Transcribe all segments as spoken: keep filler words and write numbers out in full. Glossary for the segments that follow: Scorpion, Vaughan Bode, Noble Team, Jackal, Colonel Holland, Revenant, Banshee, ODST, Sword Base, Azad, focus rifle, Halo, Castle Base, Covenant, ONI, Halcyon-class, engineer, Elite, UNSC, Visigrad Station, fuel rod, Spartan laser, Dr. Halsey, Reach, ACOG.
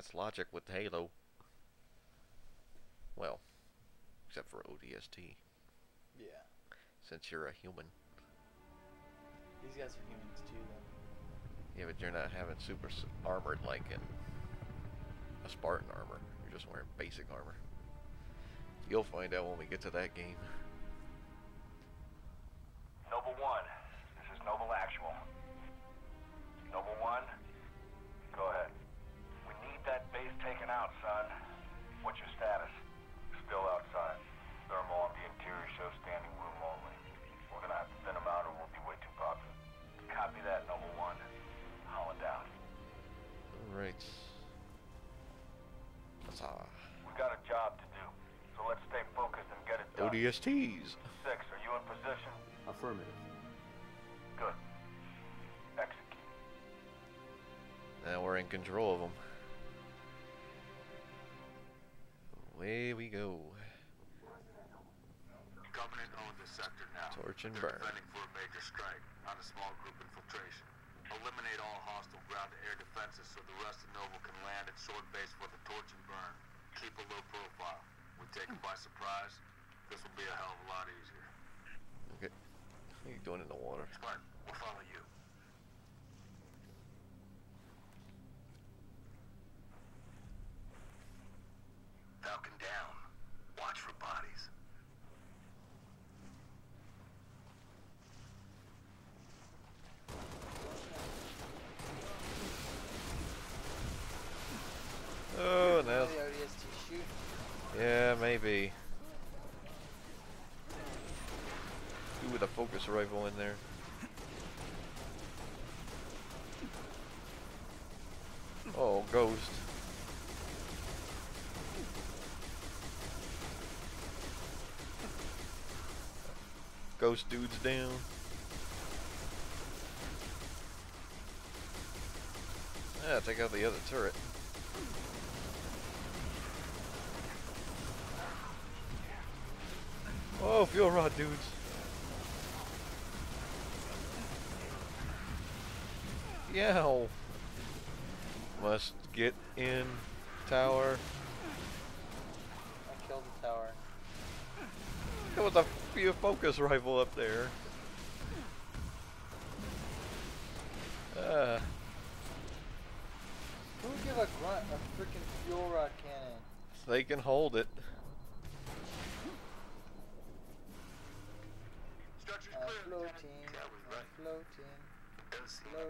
That's logic with Halo. Well, except for O D S T. Yeah. Since you're a human. These guys are humans too, though. Yeah, but you're not having super armored like in a Spartan armor. You're just wearing basic armor. You'll find out when we get to that game. Noble One, this is Noble Actual. Noble One, go ahead. We need that base taken out, son. What's your status? Still outside. Thermal on the interior shows standing room only. We're gonna have to send them out or we'll be way too popular. Copy that, Noble One. Holland out. Alright. We got a job to do, so let's stay focused and get it done. O D S Ts. Six, are you in position? Affirmative. Good. Execute. Now we're in control of them. Away we go. Covenant own this sector now. Torch and burn. They're planning for a major strike on a small group infiltration. Eliminate all hostile ground to air defenses so the rest of Noble can land at Sword Base for the torch and burn. Keep a low profile. We take them by surprise. This will be a hell of a lot easier. Okay. What are you doing in the water? Spartan, we'll follow you. Falcon down. Watch for bodies. Oh no. Yeah, maybe. Ooh, with a focus rifle in there. Oh, ghost. Ghost dude's down. Yeah, take out the other turret. Oh, fuel rod dudes. Yeah. Must get in tower. I killed the tower. There was a few focus rifle up there. Uh. Who would give a grunt a freaking fuel rod cannon? They can hold it. Uh, floating, right. floating, floating.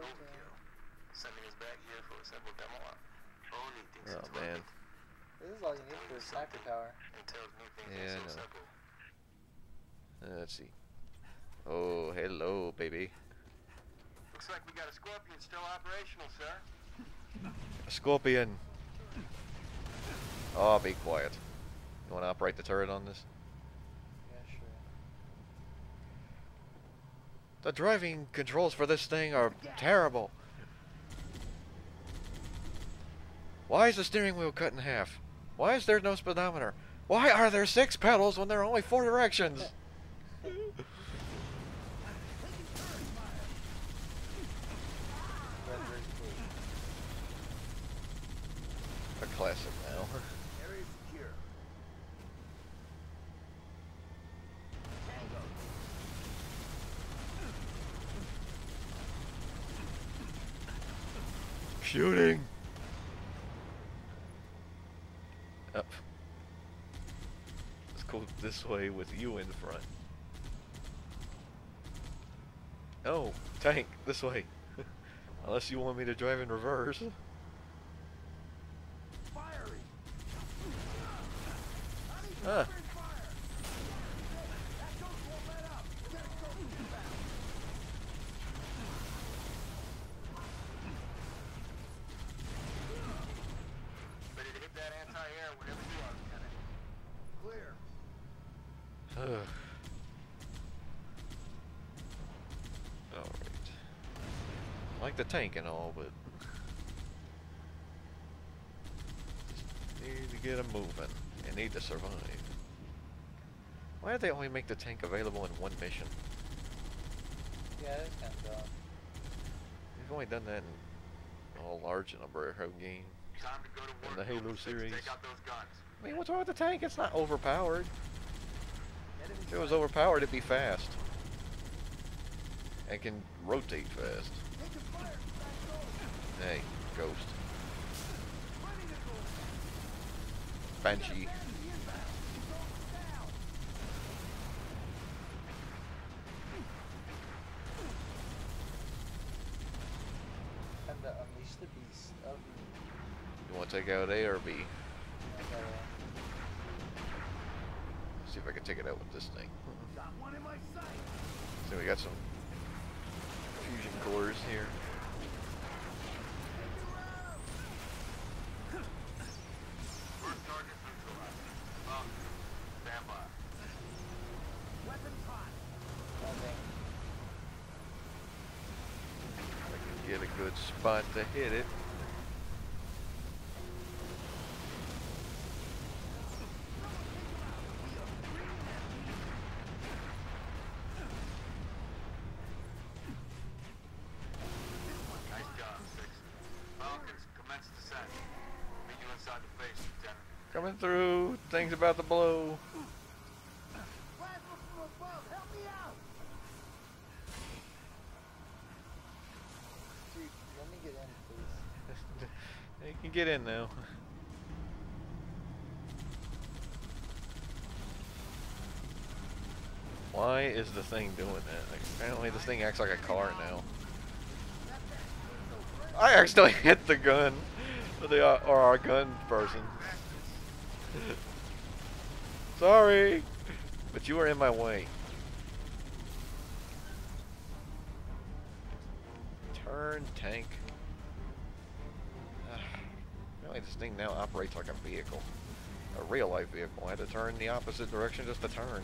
Sending us back here for a simple demo up. Oh man. This is all you need for a sniper tower. Yeah, I know. Uh, let's see. Oh, hello, baby. Looks like we got a Scorpion still operational, sir. A Scorpion. Oh, be quiet. You want to operate the turret on this? The driving controls for this thing are terrible. Why is the steering wheel cut in half? Why is there no speedometer? Why are there six pedals when there are only four directions? A classic now. Shooting up. Let's go this way with you in the front. Oh, tank, this way. Unless you want me to drive in reverse. Huh. The tank and all, but just need to get them moving. They need to survive. Why did they only make the tank available in one mission? Yeah, that's kind of dumb. They've only done that in a large number every game in the Halo series. I mean, what's wrong with the tank? It's not overpowered. If it was overpowered, it'd be fast. And can rotate fast. Hey, Ghost. Banshee. You want to take out A or B? See if I can take it out with this thing. So we got some fusion cores here. If I can get a good spot to hit it. Coming through, things about to blow. Dude, let me get in, please. You can get in now. Why is the thing doing that? Like, apparently this thing acts like a car now. I actually hit the gun. Or, the, or our gun person. Sorry, but you were in my way. Turn tank. Uh, really, this thing now operates like a vehicle, a real life vehicle. I had to turn the opposite direction just to turn.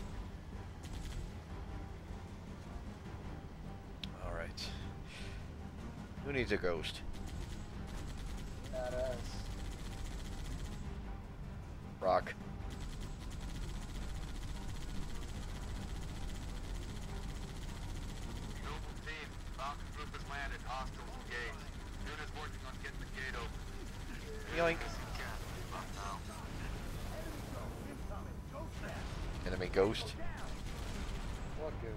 All right. Who needs a ghost? Not us. Rock. Noble team, Falcon group has landed. Hostiles engaged. Dude is working on getting the gate open. Yoink. Enemy ghost. What ghost?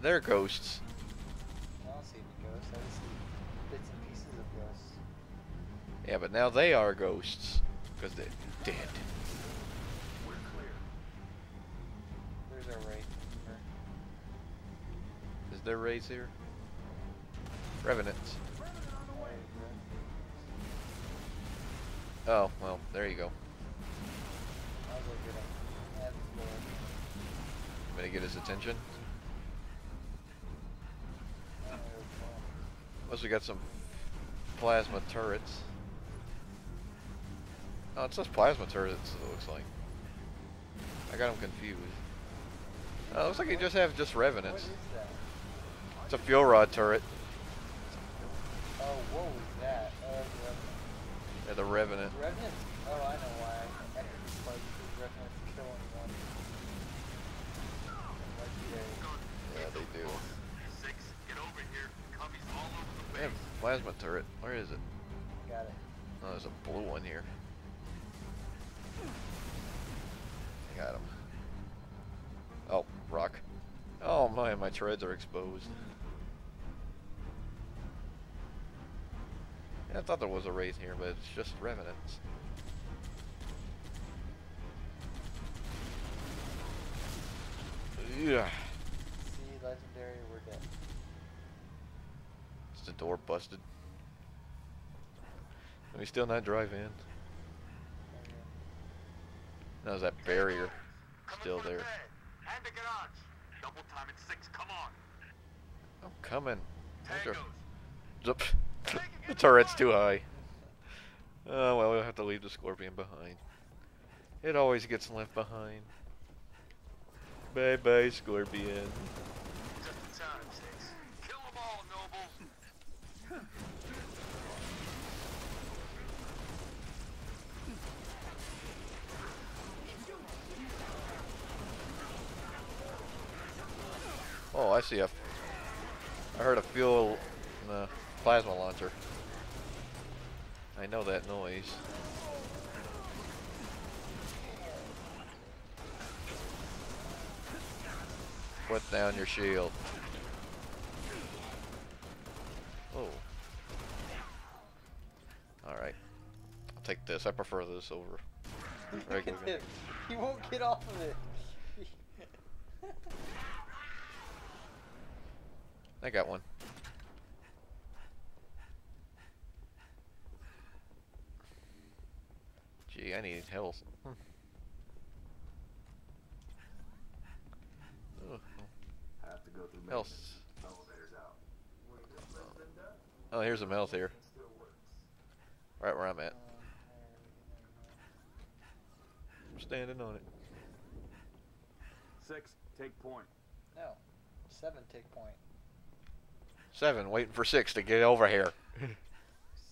They're ghosts. I don't see any ghosts. I just see bits and pieces of ghosts. Yeah, but now they are ghosts. Because they're dead. We're clear. There's our raid. Is there raids here? Revenants. Revenant on the way. Oh, well, there you go. I'm gonna get his attention. Plus we got some plasma turrets. Oh, it's just plasma turrets, it looks like. I got him confused. Oh, it looks like you just have just Revenants. What is that? It's a fuel rod turret. Oh, what was that? Oh, the Revenant. Yeah, the Revenant. Revenants? Oh, I know why. I can just like Revenants killing one. Yeah, they do. Six, get over here. Cubbies all over the base. Yeah, plasma turret. Where is it? Got it. Oh, there's a blue one here. Got him. Oh, rock. Oh my, my treads are exposed. Yeah, I thought there was a raid here, but it's just Revenants. Yeah. See, legendary, we're dead. Is the door busted? Can we still not drive in? No, there's that barrier still there. I'm coming. The turret's too high. Oh, well, we'll have to leave the Scorpion behind. It always gets left behind. Bye-bye, Scorpion. Kill them all, nobles. Oh, I see a. I heard a fuel uh, plasma launcher. I know that noise. Put down your shield. Oh. Alright. I'll take this. I prefer this over regular gun. He won't get off of it. I got one. Gee, I need health. Hmm. I have to go through health. Out. Oh, here's some health here. Right where I'm at. I'm standing on it. Six, take point. No, seven, take point. Seven, waiting for six to get over here.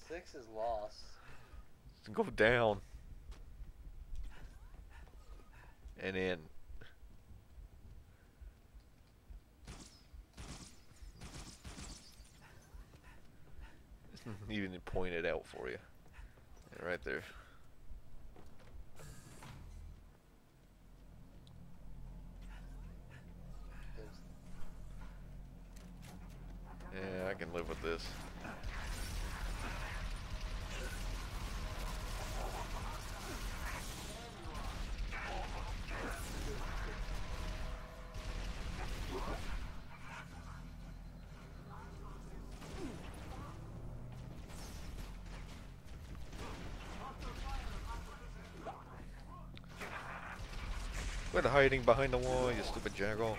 Six is lost. Go down. And in. Even point it out for you. Yeah, right there. Yeah, I can live with this. Quit hiding behind the wall, you stupid jackal.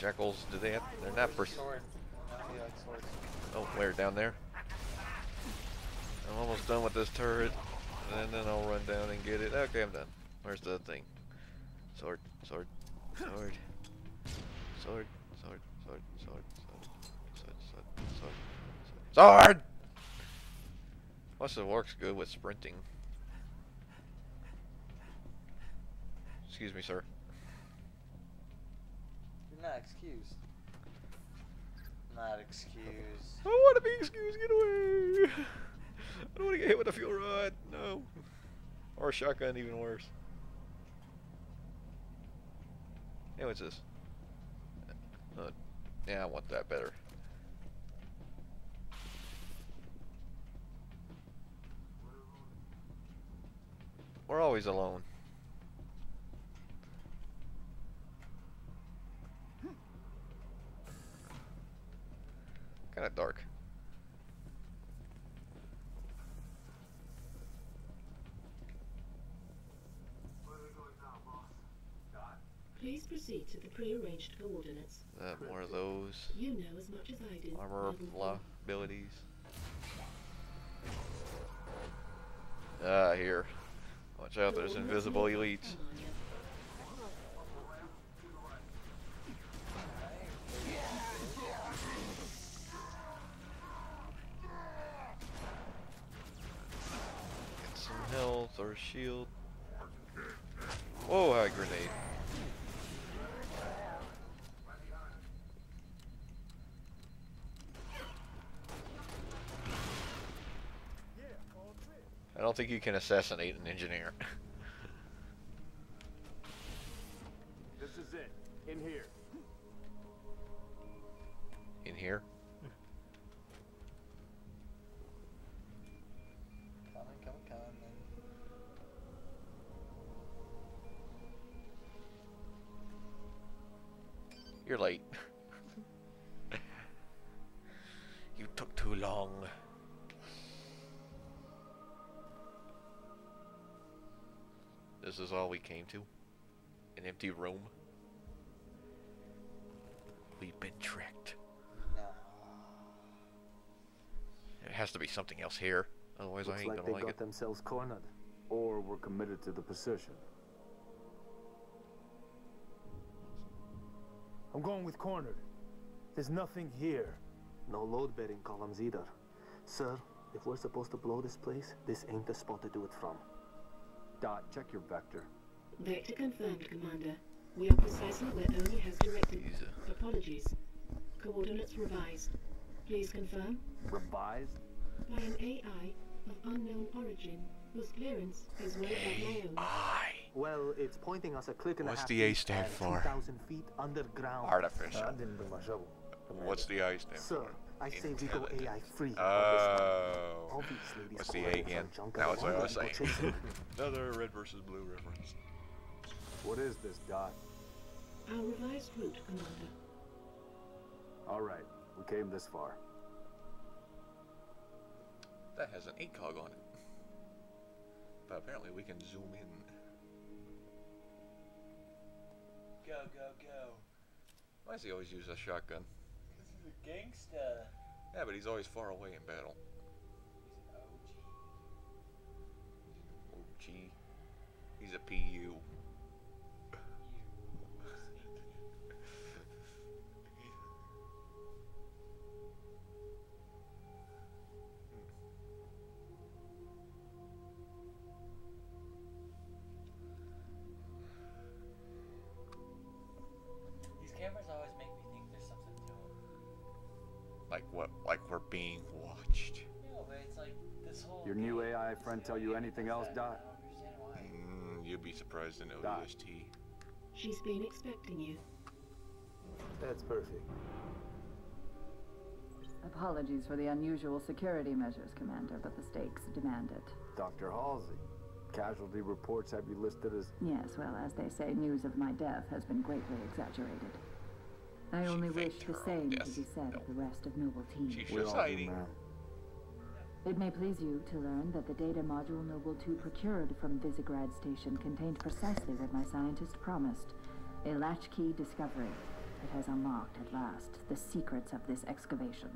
Jackals, do they have, they're not pers- oh, where? Down there? I'm almost done with this turret, and then I'll run down and get it. Okay, I'm done. Where's the thing? Sword, sword, sword, sword, sword, sword, sword, sword, sword, sword, sword, sword! Plus it works good with sprinting. Excuse me, sir. Not excused. Not excused. I don't want to be excused. Get away! I don't want to get hit with a fuel rod. No. Or a shotgun, even worse. Hey, what's this? Uh, yeah, I want that better. We're always alone. Kinda dark. Where are we going now, boss? God. Please proceed to the prearranged coordinates. Uh, more of those. You know as much as I do. Armor blah abilities. Ah, uh, here. Watch out, there's invisible elites. Health or shield. Whoa, a grenade. I don't think you can assassinate an engineer. This is it. In here. In here? You're late. You took too long. This is all we came to? An empty room? We've been tricked. No. There has to be something else here. Otherwise Looks I ain't like gonna like it. Looks like they got themselves cornered. Or were committed to the position. I'm going with cornered. There's nothing here. No load-bearing columns either. Sir, if we're supposed to blow this place, this ain't the spot to do it from. Dot, check your vector. Vector confirmed, Commander. We are precisely where O N I has directed. User. Apologies. Coordinates revised. Please confirm. Revised? By an A I of unknown origin, whose clearance is well above my own. Well, it's pointing us a click and a half. What's the A stand for? two thousand feet underground. Artificial. What's the I stand for? I say we go A I free. Oh. What's the A again? That was what I was saying. Another red versus blue reference. What is this, Doc? Our revised route, Commander. Alright, we came this far. That has an ACOG on it. But apparently we can zoom in. Go, go, go. Why does he always use a shotgun? Because he's a gangster. Yeah, but he's always far away in battle. He's an O G. He's an O G. He's a P U. Being watched. No, but it's like this whole your new A I friend tell you anything else, Doc? Mm, you'd be surprised to know O D S T. She's been expecting you. That's perfect. Apologies for the unusual security measures, Commander, but the stakes demand it. Doctor Halsey, casualty reports have you listed as... Yes, well, as they say, news of my death has been greatly exaggerated. I only wish the same to be said of the rest of Noble Team. She's just hiding. It may please you to learn that the data module Noble two procured from Visigrad Station contained precisely what my scientist promised. A latchkey discovery. It has unlocked, at last, the secrets of this excavation.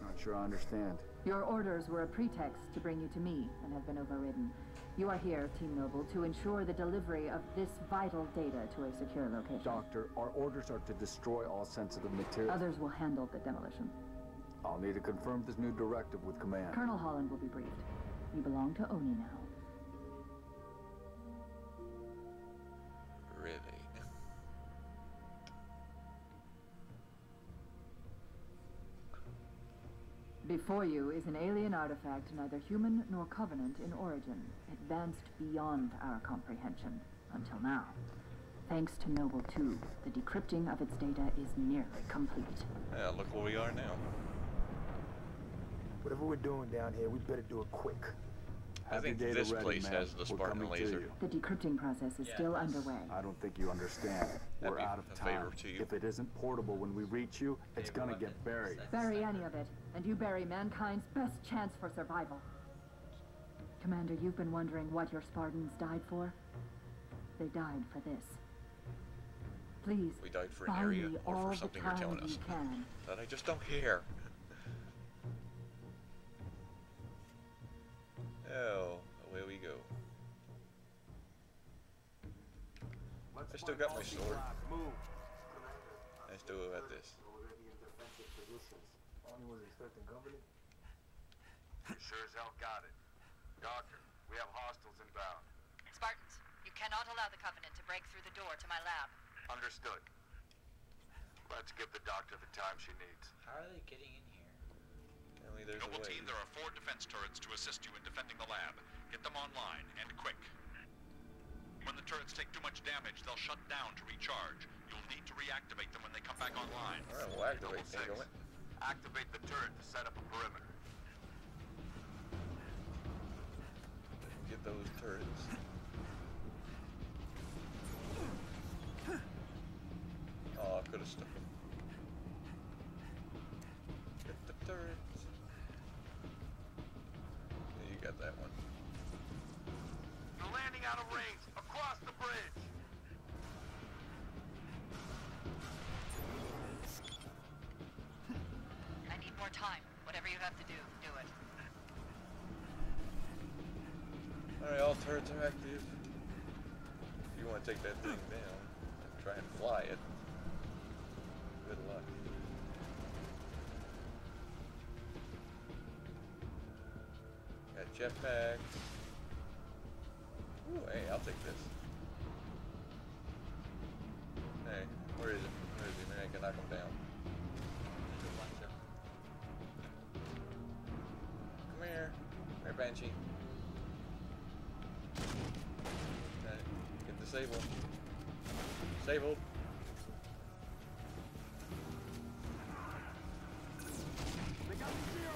Not sure I understand. Your orders were a pretext to bring you to me, and have been overridden. You are here, Team Noble, to ensure the delivery of this vital data to a secure location. Doctor, our orders are to destroy all sensitive material. Others will handle the demolition. I'll need to confirm this new directive with command. Colonel Holland will be briefed. You belong to O N I now. Really? Before you is an alien artifact, neither human nor Covenant in origin, advanced beyond our comprehension, until now. Thanks to Noble two, the decrypting of its data is nearly complete. Yeah, look where we are now. Whatever we're doing down here, we better do it quick. I think this place has the Spartan laser. The decrypting process is still underway. I don't think you understand. We're out of time. If it isn't portable when we reach you, it's gonna get buried. Bury any of it, and you bury mankind's best chance for survival. Commander, you've been wondering what your Spartans died for? They died for this. Please, we died for an area or for something you're telling us that I just don't hear. Oh, away we go. I still got my sword. I still got this. Sure as hell got it. Doctor, we have hostiles inbound. Spartans, you cannot allow the Covenant to break through the door to my lab. Understood. Let's give the doctor the time she needs. How are they getting in here? Noble Team, there are four defense turrets to assist you in defending the lab. Get them online, and quick. When the turrets take too much damage, they'll shut down to recharge. You'll need to reactivate them when they come back online. Alright, we'll activate them. Activate the turret to set up a perimeter. Get those turrets. Oh, I could have stuck them. Get the turret. That one. They're landing out of range, across the bridge. I need more time. Whatever you have to do, do it. Alright, all turrets are active. If you want to take that thing down and try and fly it, good luck. Jetpacks. Ooh, hey, I'll take this. Banshee. Okay, get disabled. Disabled.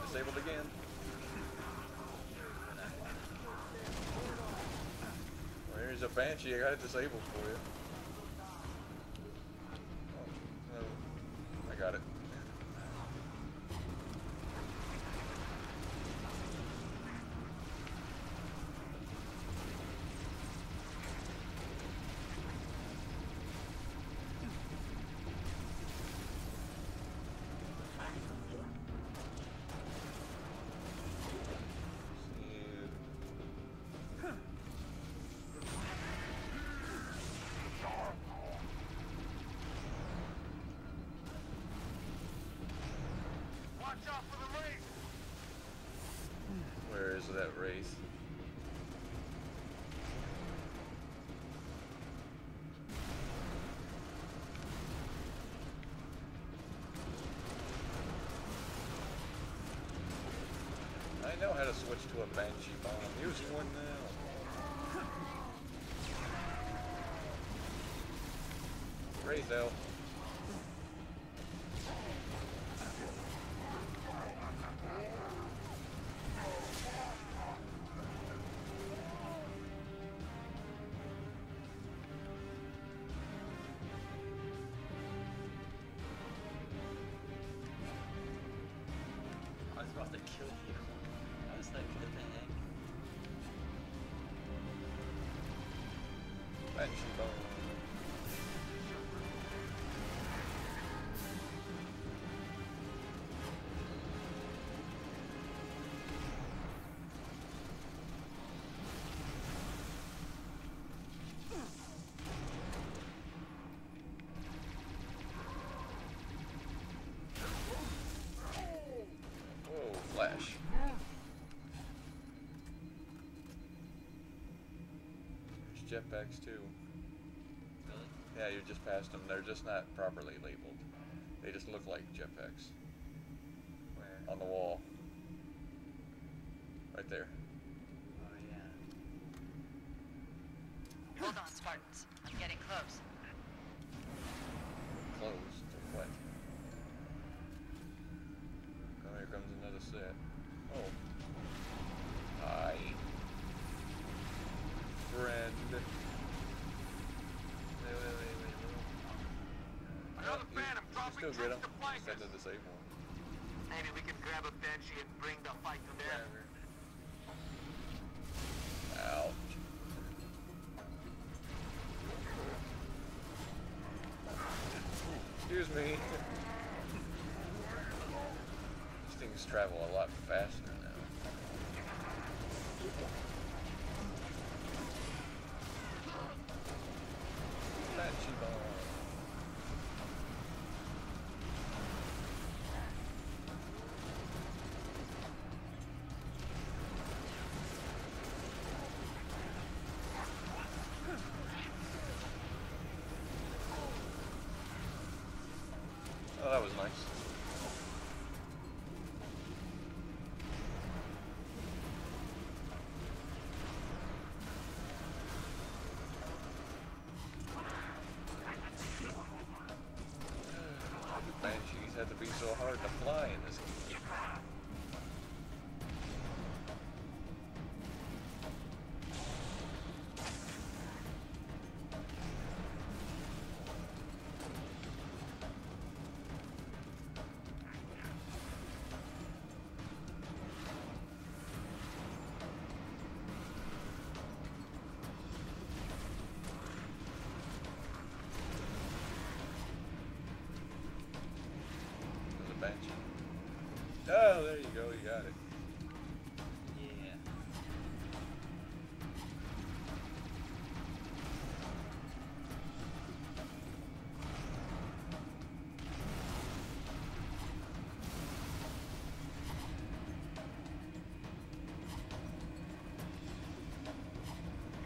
Disabled again. Well, here's a Banshee, I got it disabled for you. Oh, no. I got it. To a Banshee bomb. Here's one now. Raise out. I was about to kill you. Like, what the heck? Banshee bomb. Whoa, flash. Jetpacks too. Really? Yeah, you just passed them. They're just not properly labeled. They just look like jetpacks. Where? On the wall. Right there. Oh yeah. Hold on, Spartans. I'm getting close. Close to what? Oh, here comes another set. Oh. Hi. Friend. Wait, wait, wait, wait, wait. Another Phantom dropping troops to flank us. That's the same one. Maybe we can grab a Banshee and bring the fight to them. Ouch. Excuse me. These things travel a lot faster now. Banshee bomb. Oh, that was nice. Had to be so hard to fly in this game. Oh, there you go, you got it. Yeah.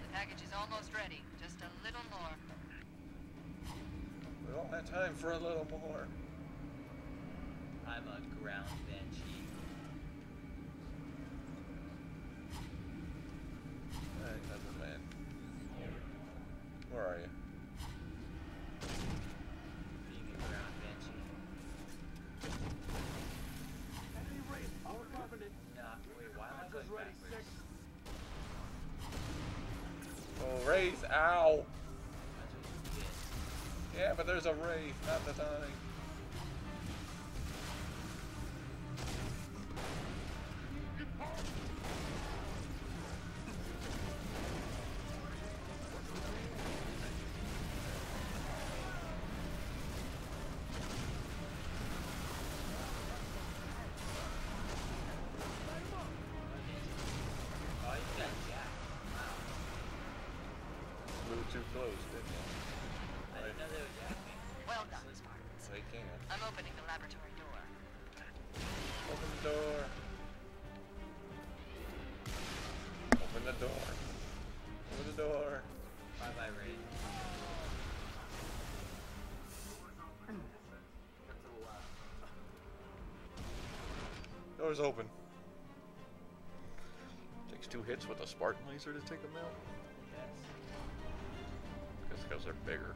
The package is almost ready. Just a little more. We don't have time for a little more. I'm a ground Banshee. Ow! Yeah, but there's a wraith, not the tonic. Door's open. Takes two hits with a Spartan laser to take them out. Yes. That's because they're bigger.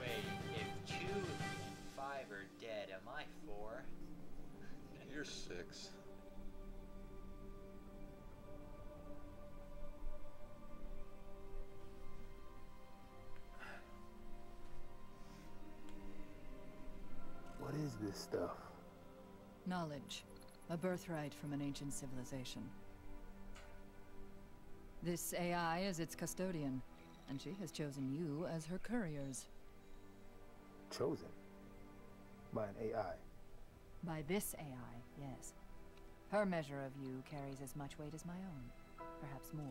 Wait, if two and five are dead, am I four? You're six. This stuff? Knowledge, a birthright from an ancient civilization. This A I is its custodian, and she has chosen you as her couriers. Chosen? By an A I? By this A I, yes. Her measure of you carries as much weight as my own, perhaps more.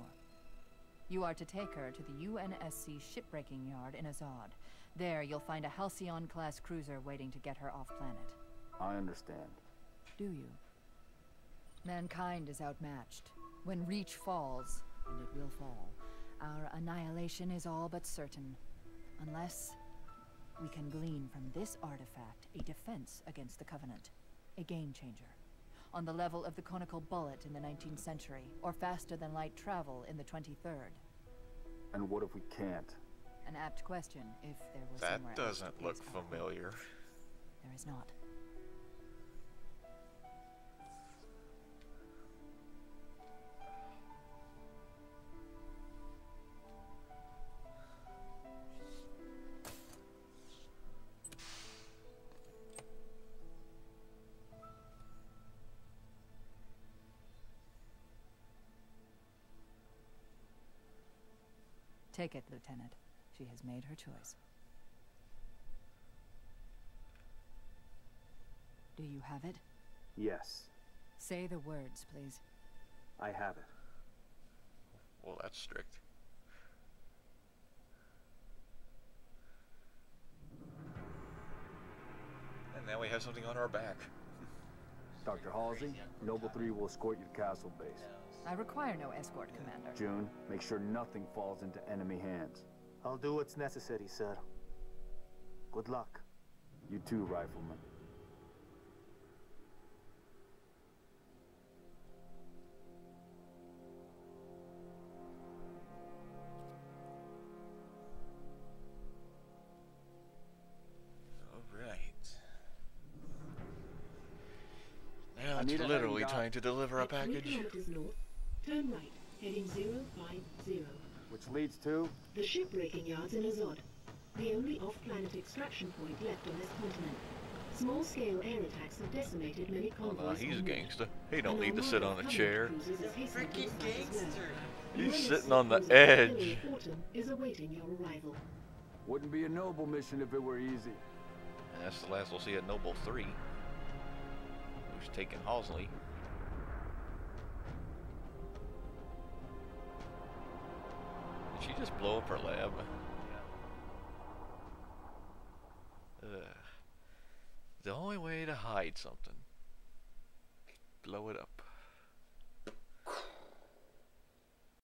You are to take her to the U N S C shipbreaking yard in Azad. There, you'll find a Halcyon-class cruiser waiting to get her off-planet. I understand. Do you? Mankind is outmatched. When Reach falls, and it will fall, our annihilation is all but certain. Unless we can glean from this artifact a defense against the Covenant. A game-changer. On the level of the conical bullet in the nineteenth century, or faster-than-light travel in the twenty-third. And what if we can't? An apt question, if there was that somewhere doesn't else look familiar. There is not. Take it, Lieutenant. She has made her choice. Do you have it? Yes. Say the words, please. I have it. Well, that's strict. And now we have something on our back. Doctor Halsey, Noble Three will escort you to Castle Base. I require no escort, Commander. June, make sure nothing falls into enemy hands. I'll do what's necessary, sir. Good luck. You too, Rifleman. All right. Now it's literally time to deliver a package. Turn right, heading zero five zero. Which leads to? The shipbreaking yards in Azad. The only off-planet extraction point left on this continent. Small-scale air attacks have decimated many convoys. Well, he's a gangster. He don't need to sit on a chair. Freaking gangster. He's sitting on the edge. Is awaiting your arrival. Wouldn't be a noble mission if it were easy. And that's the last we'll see at Noble Three. Who's taking Halsey? Did she just blow up her lab? Yeah. Ugh. The only way to hide something, blow it up.